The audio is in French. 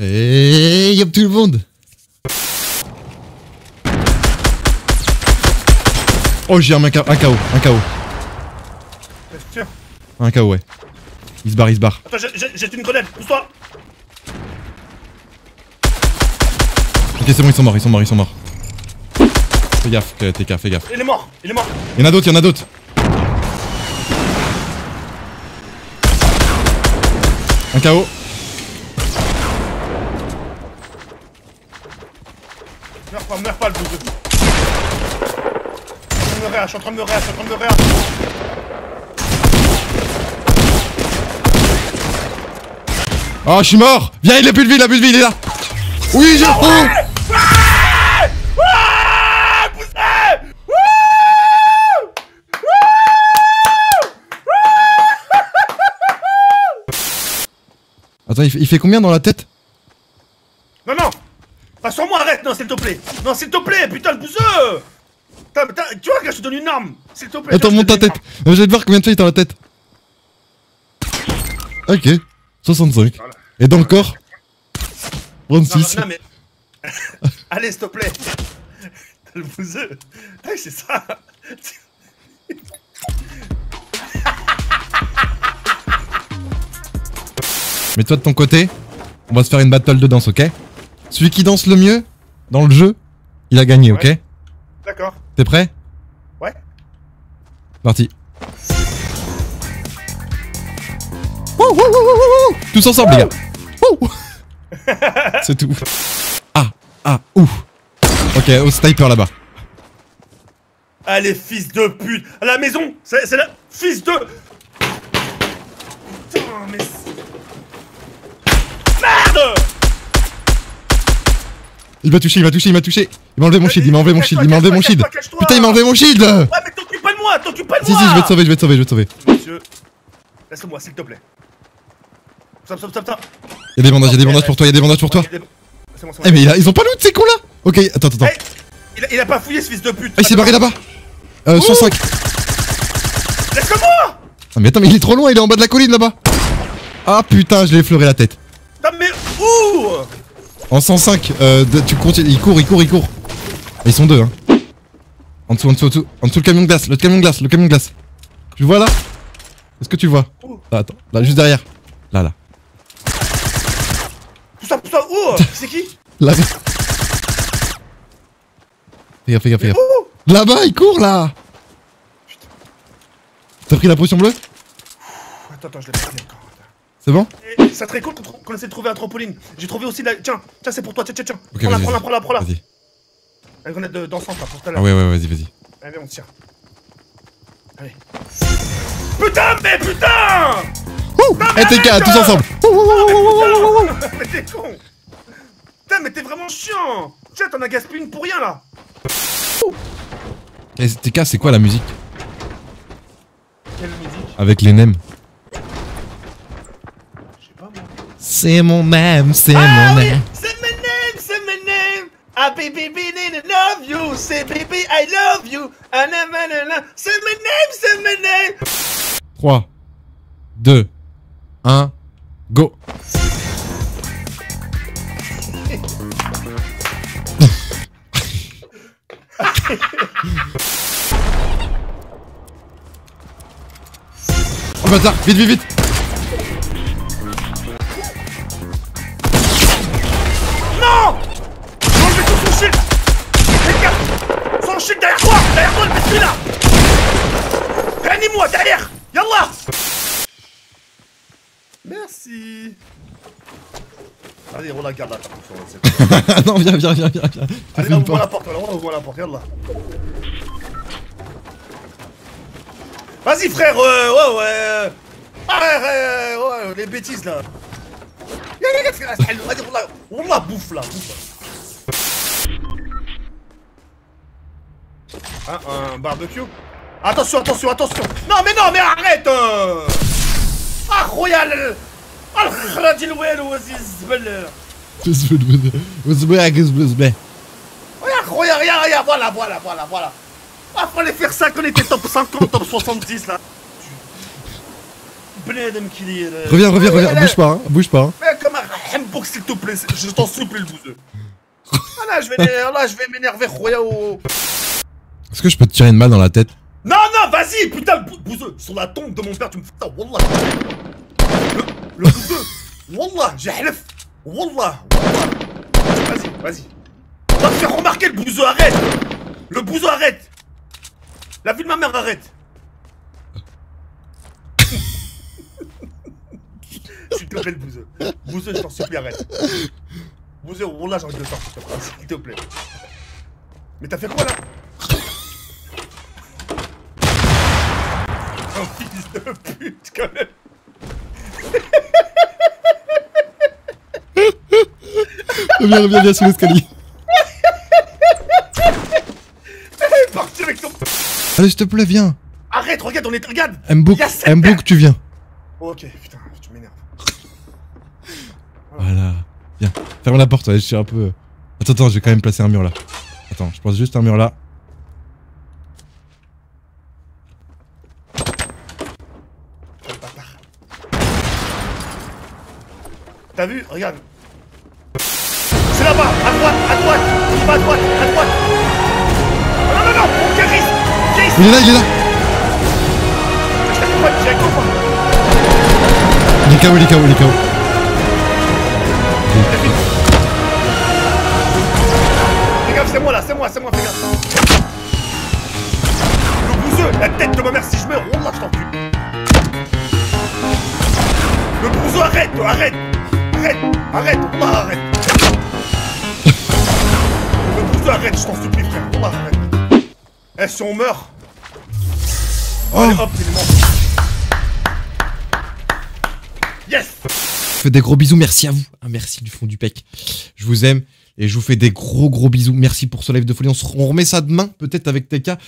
Et y'a tout le monde. Oh, j'ai un KO, un KO, ouais. Il se barre. Attends, j'ai une grenade, pousse-toi. Ok, c'est bon, ils sont morts. Fais gaffe, TK, fais gaffe. Il est mort. Y'en a d'autres. Un KO. Meurs pas, le bout de... Je suis en train de me réa. Oh, je suis mort. Viens, il a plus de vie, il est là. Oui, je reprends. Attends, il fait combien dans la tête? Non. Pas sur moi, arrête. Non, s'il te plaît, putain, le bouseux. Tu vois que je te donne une arme, s'il te plaît. Attends, monte ta tête. Je vais te voir combien de fois il est dans la tête. Ok, 65. Voilà. Et dans le corps 36. Non, mais... Allez, s'il te plaît. Le bouseux. Ouais, c'est ça. Mais toi, de ton côté, on va se faire une battle de danse, ok? Celui qui danse le mieux dans le jeu, il a gagné, ouais. Ok? D'accord. T'es prêt? Ouais. Parti. Wouh. Tous ensemble, les gars. C'est tout. Ah, ouf. Ok, au sniper là-bas. Allez, fils de pute. À la maison, c'est la... Fils de... Putain, mais... Merde. Il m'a touché. Il m'a enlevé mon shield. Putain, il m'a enlevé mon shield. Ouais, mais t'occupes pas de moi. Si, je vais te sauver. Monsieur, laisse-moi, s'il te plaît. Stop. Y'a des bandages pour toi, C'est bon. Eh, mais ils ont pas loot, ces cons là. Ok, attends. Il a pas fouillé, ce fils de pute. Ah, il s'est barré là-bas. 105. Laisse-moi. Ah, mais attends, mais il est trop loin, il est en bas de la colline là-bas. Ah putain, je l'ai effleuré la tête. Non, mais où? En 105, tu continues, il court. Ils sont deux, hein. En dessous, le camion de glace. Tu le vois là? Est-ce que tu vois? Là, attends, là, juste derrière. Là. Pousse-toi, oh. C'est qui? Là. Fais gaffe. Là-bas, il court, là. T'as pris la potion bleue? Attends, je l'ai pas pris encore. C'est bon? Et ça serait cool qu'on essaie de trouver un trampoline. J'ai trouvé aussi la... Tiens, c'est pour toi, tiens. Okay, prends-la. Vas-y. La grenade d'ensemble, là, pour tout à l'heure. Ah ouais, vas-y. Allez, on tire. Allez. Putain! Ouh! Eh, t'es gars, tous ensemble! Mais t'es con! Putain, mais t'es vraiment chiant! Tiens, t'en as gaspillé une pour rien, là! Eh, TK, c'est quoi la musique? Quelle musique? Avec les nems. C'est mon même. C'est my name. I baby didn't love you. C'est baby, I love you. C'est my name. 3, 2, 1, go. Oh bâtard, vite. Derrière toi, le petit là! Réunis-moi, derrière! Yallah! Merci! Allez, on la garde là, par contre. Non, viens. Allez, on ouvre la porte, yallah! Vas-y, frère, ouais! Arrête, les bêtises là! Allez, on la bouffe là! Un barbecue. Attention. Non mais arrête. Ah royal. Voilà. Ah, fallait faire ça qu'on était top 50, top 70 là. Reviens, bouge pas. Mais comme un cours, s'il te plaît, je t'en supplie, le bouseux. Ah là, je vais m'énerver, Royao. Est-ce que je peux te tirer une balle dans la tête? Non, non, vas-y, putain, le bouseux. Sur la tombe de mon père, tu me fous ça, wallah. Le bouseux, wallah, j'ai half. Wallah, wallah. Vas-y, vas-y. Va te faire remarquer, le bouseux, arrête. Le bouseux, arrête. La vie de ma mère, arrête. S'il te plaît, le bouseux. Bouseux, je t'en supplie, arrête. Bouseux, wallah, j'ai envie de le faire, s'il te plaît. Mais t'as fait quoi là? Oh fils de pute, quand même. Reviens, reviens, viens sous l'escalier. Elle est partie avec ton... Allez, s'il te plaît, viens. Arrête, regarde, on est... Regarde Mbouk, Mbouk, tu viens. Oh, ok, putain, tu m'énerves. Voilà. Viens, ferme la porte, ouais, je suis un peu... Attends, attends, je vais quand même placer un mur là. Attends, je place juste un mur là. T'as vu? Regarde. C'est là-bas, à droite, pas à droite, à droite. Oh, non, non, non, Kéris, Kéris. Il est là, il est là. Je t'accompagne, j'ai un copain. Il est KO, il est KO, il est KO. Fais gaffe, c'est moi, fais gaffe. Le bouseux, la tête de ma mère, si je meurs, on lâche ton cul. Le bouseux, arrête, arrête. Arrête, arrête, on va arrête. Le bouseux, arrête, je t'en supplie, frère, on va arrête. Eh, si on meurt. Oh. Allez, hop, il est mort. Yes. Je fais des gros bisous, merci à vous. Ah, merci du fond du pec. Je vous aime et je vous fais des gros bisous. Merci pour ce live de folie. On remet ça demain, peut-être avec TK.